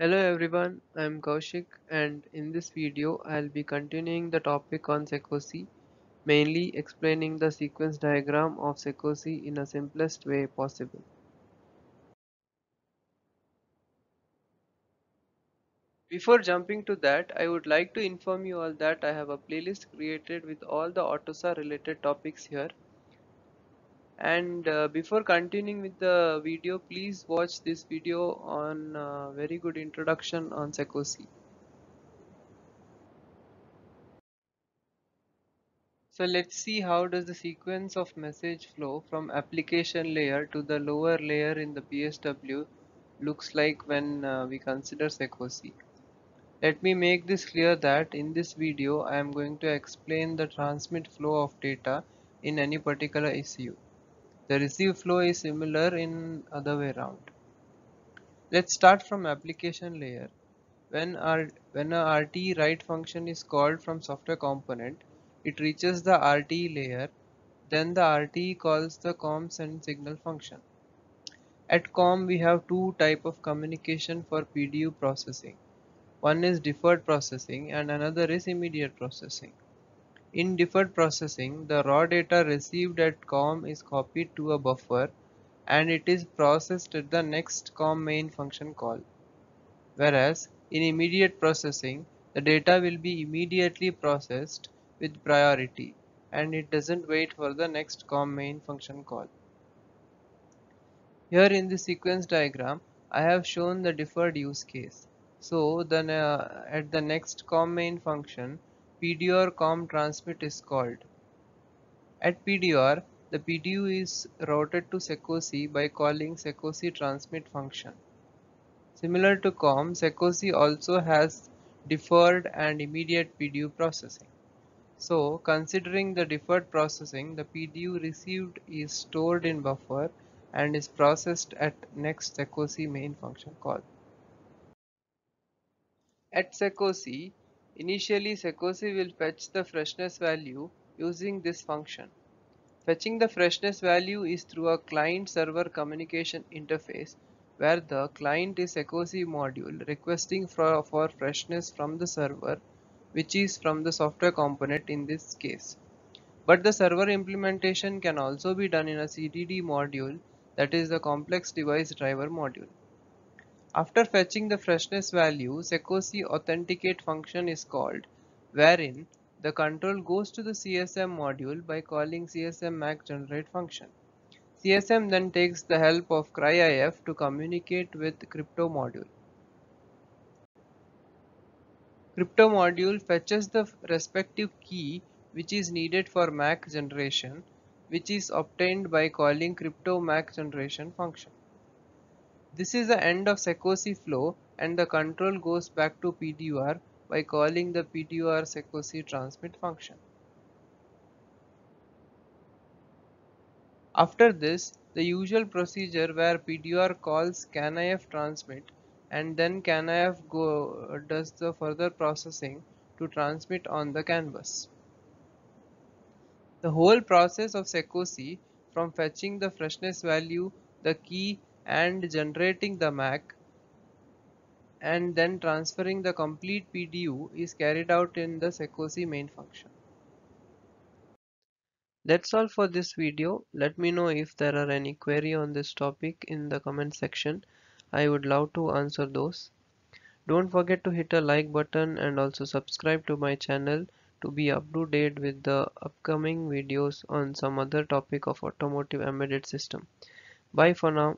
Hello everyone, I am Kaushik and in this video I will be continuing the topic on SecOC, mainly explaining the sequence diagram of SecOC in a simplest way possible. Before jumping to that, I would like to inform you all that I have a playlist created with all the AUTOSAR related topics here. And before continuing with the video, please watch this video on very good introduction on SecOC. So let's see how does the sequence of message flow from application layer to the lower layer in the PSW looks like when we consider SecOC. Let me make this clear that in this video I am going to explain the transmit flow of data in any particular issue. The receive flow is similar in other way around. Let's start from application layer. When a RTE write function is called from software component, it reaches the RTE layer, then the RTE calls the COM send signal function. At COM we have two types of communication for PDU processing. One is deferred processing and another is immediate processing. In deferred processing, the raw data received at COM is copied to a buffer and it is processed at the next COM main function call. Whereas in immediate processing, the data will be immediately processed with priority and it doesn't wait for the next COM main function call. Here in the sequence diagram, I have shown the deferred use case. So then at the next COM main function, PDR COM transmit is called. At PDR, the PDU is routed to SecOC by calling SecOC transmit function. Similar to COM, SecOC also has deferred and immediate PDU processing. So, considering the deferred processing, the PDU received is stored in buffer and is processed at next SecOC main function call. At SecOC, initially, SecOC will fetch the freshness value using this function. Fetching the freshness value is through a client-server communication interface where the client is SecOC module requesting for freshness from the server, which is from the software component in this case. But the server implementation can also be done in a CDD module, that is the complex device driver module. After fetching the freshness value, SecOC authenticate function is called, wherein the control goes to the CSM module by calling CSM MAC generate function. CSM then takes the help of CryIF to communicate with crypto module. Crypto module fetches the respective key which is needed for MAC generation, which is obtained by calling crypto MAC generation function. This is the end of SecOC flow and the control goes back to PDUR by calling the PDUR SecOC transmit function. After this, the usual procedure where PDUR calls CANIF transmit and then CANIF does the further processing to transmit on the canvas. The whole process of SecOC from fetching the freshness value, the key, and generating the MAC and then transferring the complete PDU is carried out in the SecOC main function. That's all for this video. Let me know if there are any query on this topic in the comment section. I would love to answer those. Don't forget to hit a like button and also subscribe to my channel to be up to date with the upcoming videos on some other topic of automotive embedded system. Bye for now.